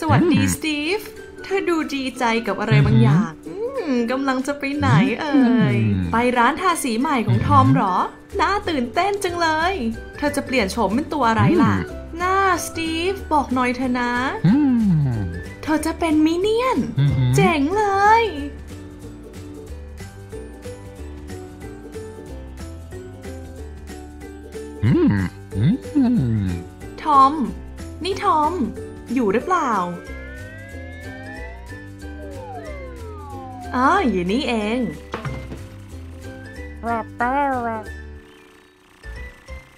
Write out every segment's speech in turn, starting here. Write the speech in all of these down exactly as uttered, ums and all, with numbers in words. สวัสดีสตีฟเธอดูดีใจกับอะไรบางอย่างกำลังจะไปไหนเอ่ยไปร้านทาสีใหม่ของทอมหรอน่าตื่นเต้นจังเลยเธอจะเปลี่ยนโฉมเป็นตัวอะไรล่ะน่าสตีฟบอกหน่อยเธอนะเธอจะเป็นมินเนี่ยนเจ๋งเลยทอมนี่ทอมอยู่หรือเปล่าอ๋ออยู่นี่เอง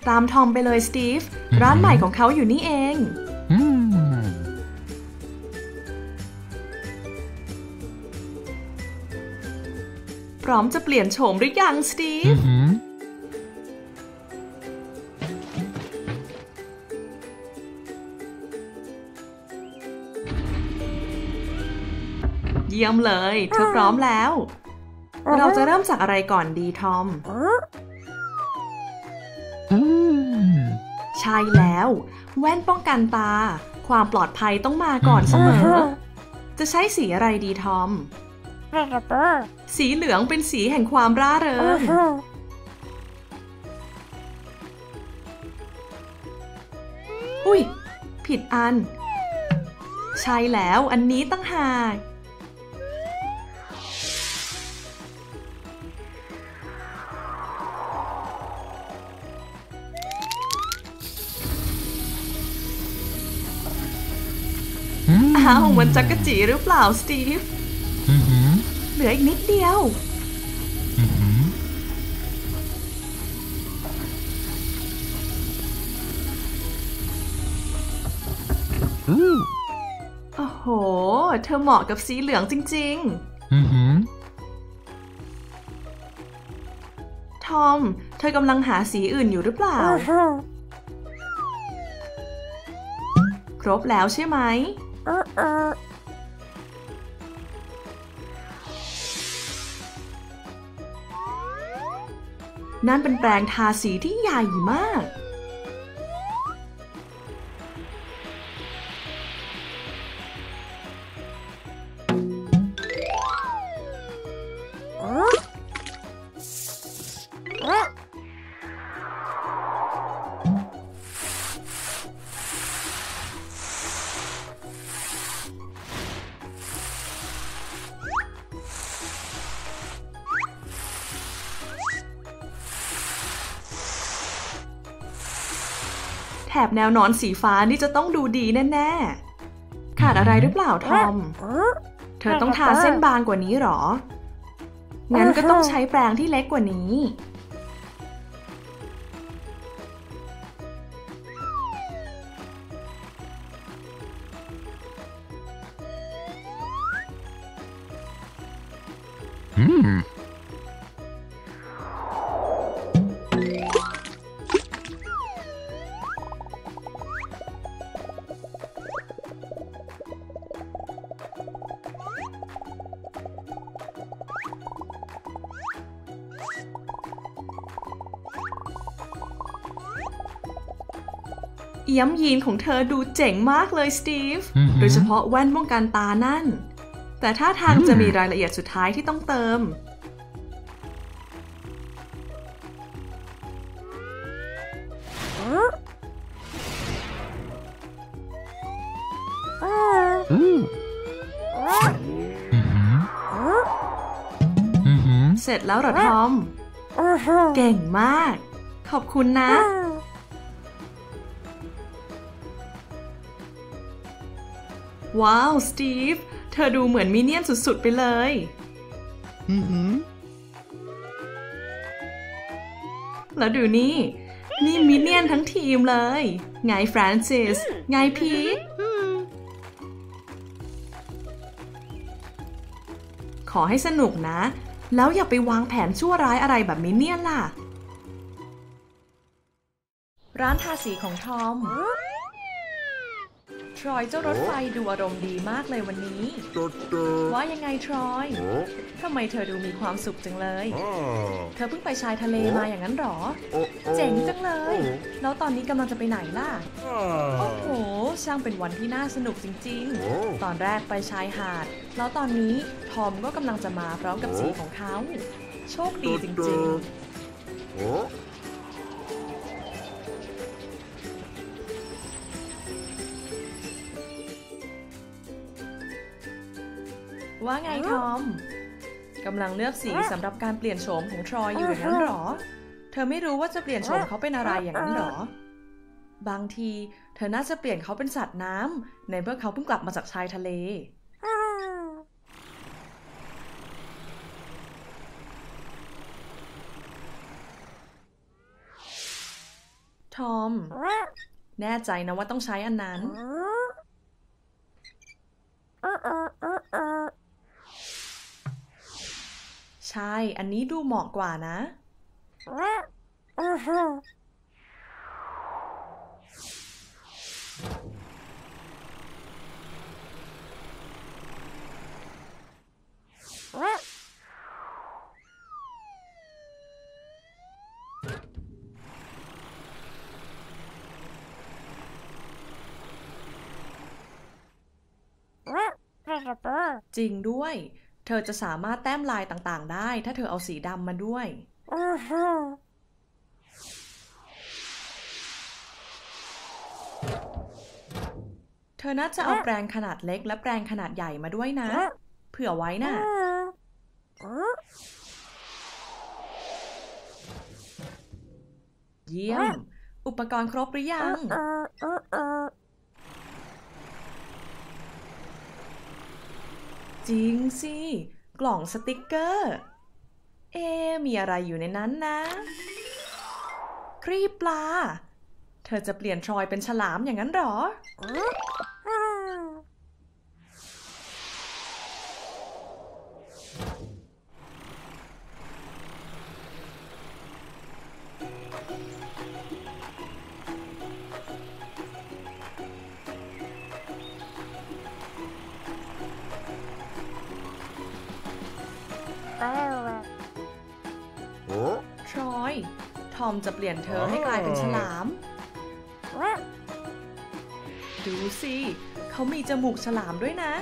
ตามทอมไปเลยสตีฟร้านใหม่ของเขาอยู่นี่เองพร้อมจะเปลี่ยนโฉมหรือยังสตีฟเยี่ยมเลยเธอพร้อมแล้วเราจะเริ่มจากอะไรก่อนดีทอมใช่แล้วแว่นป้องกันตาความปลอดภัยต้องมาก่อนเสมอจะใช้สีอะไรดีทอมสีเหลืองเป็นสีแห่งความร่าเริงอุ้ยผิดอันใช่แล้วอันนี้ตั้งหากอ้าวมันจักกะจีหรือเปล่าสตีฟเหลืออีกนิดเดียวโอ้โหเธอเหมาะกับสีเหลืองจริงๆทอมเธอกำลังหาสีอื่นอยู่หรือเปล่าครบแล้วใช่ไหมนั่นเป็นแปรงทาสีที่ใหญ่มากแถบแนวนอนสีฟ้านี่จะต้องดูดีแน่ๆขาดอะไรหรือเปล่าทอมเธอต้องทาเส้นบางกว่านี้หรองั้นก็ต้องใช้แปรงที่เล็กกว่านี้เอี้ยมยีนของเธอดูเจ๋งมากเลยสตีฟโดยเฉพาะแว่นป้องกันตานั่นแต่ท่าทางจะมีรายละเอียดสุดท้ายที่ต้องเติมเสร็จแล้วเหรอทอมเก่งมากขอบคุณนะว้าวสตีฟเธอดูเหมือนมินเนี่ยนสุดๆไปเลยแล้วดูนี่นี่มินเนี่ยนทั้งทีมเลยไงฟรานซิสไงพีทขอให้สนุกนะแล้วอย่าไปวางแผนชั่วร้ายอะไรแบบมินเนี่ยนล่ะร้านทาสีของทอม ทรอยเจ้ารถไฟดูอารมณ์ดีมากเลยวันนี้ว่ายังไงทรอยทำไมเธอดูมีความสุขจังเลยเธอเพิ่งไปชายทะเลมาอย่างนั้นหรอเจ๋งจังเลยแล้วตอนนี้กำลังจะไปไหนล่ะโอ้โหช่างเป็นวันที่น่าสนุกจริงๆตอนแรกไปชายหาดแล้วตอนนี้ทอมก็กำลังจะมาพร้อมกับสีของเขาโชคดีจริงๆว่าไงทอมกำลังเลือกสีสำหรับการเปลี่ยนโฉมของทรอยอยู่อย่างนั้นหรอเธอไม่รู้ว่าจะเปลี่ยนโฉมเขาเป็นอะไรอย่างนั้นหรอบางทีเธอน่าจะเปลี่ยนเขาเป็นสัตว์น้ำในเมื่อเขาเพิ่งกลับมาจากชายทะเลทอมแน่ใจนะว่าต้องใช้อันนั้นใช่อันนี้ดูเหมาะกว่านะจริงด้วยเธอจะสามารถแต้มลายต่างๆได้ถ้าเธอเอาสีดำมาด้วยเธอน่าจะเอาแปรงขนาดเล็กและแปรงขนาดใหญ่มาด้วยนะเผื่อไว้น่ะเยี่ยมอุปกรณ์ครบหรือยังจริงสิกล่องสติกเกอร์เอมีอะไรอยู่ในนั้นนะครีบปลาเธอจะเปลี่ยนทรอยเป็นฉลามอย่างนั้นหรอทรอยทอมจะเปลี่ยนเธอให้กลายเป็นฉลามดูสิเขามีจมูกฉลามด้วยนะ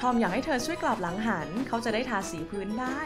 ทอมอยากให้เธอช่วยกลับหลังหันเขาจะได้ทาสีพื้นได้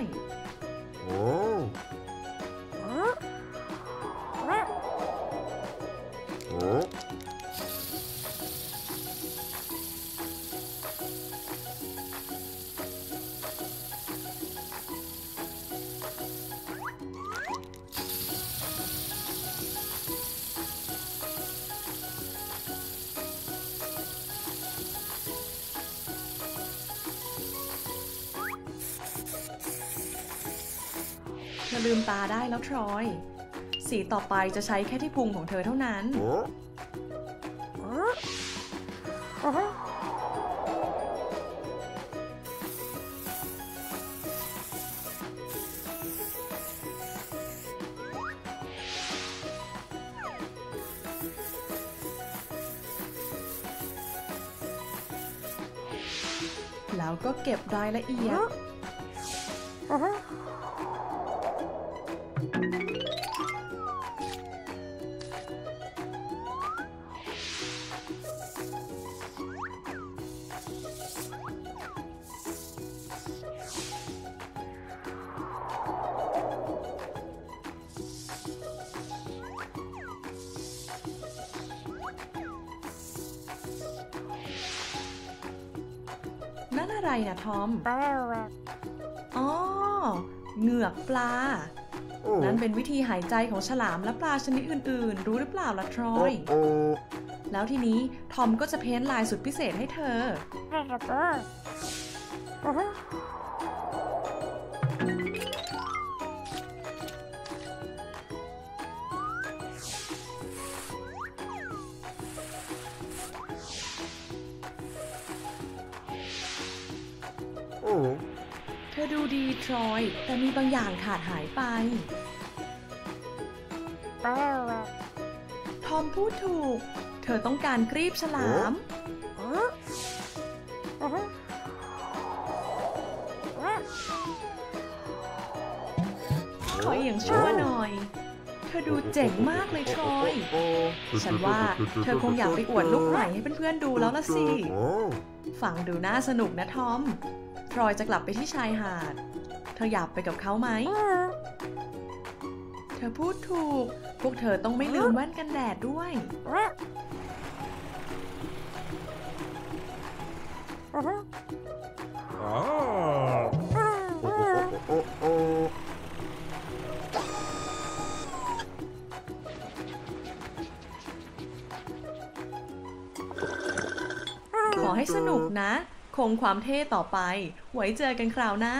เธอลืมตาได้แล้วทรอยสีต่อไปจะใช้แค่ที่พุงของเธอเท่านั้นแล้วก็เก็บรายละเอียดนั่นอะไรนะทอมอ๋อเหงือกปลานั่นเป็นวิธีหายใจของฉลามและปลาชนิดอื่นๆรู้หรือเปล่าล่ะทรอยแล้วทีนี้ทอมก็จะเพ้นท์ลายสุดพิเศษให้เธอเธ อดูดีทรอยแต่มีบางอย่างขาดหายไปทอมพูดถูกเธอต้องการกรีบฉลามขออย่างชั่วหน่อยเธอดูเจ๋งมากเลยทรอยฉันว่าเธอคงอยากไปอวดลูกใหม่ให้เพื่อนๆดูแล้วล่ะสิฟังดูน่าสนุกนะทอมทรอยจะกลับไปที่ชายหาดเธออยากไปกับเขาไหมเธอพูดถูกพวกเธอต้องไม่ลืมแว่นกันแดดด้วยขอให้สนุกนะคงความเท่ต่อไปไว้เจอกันคราวหน้า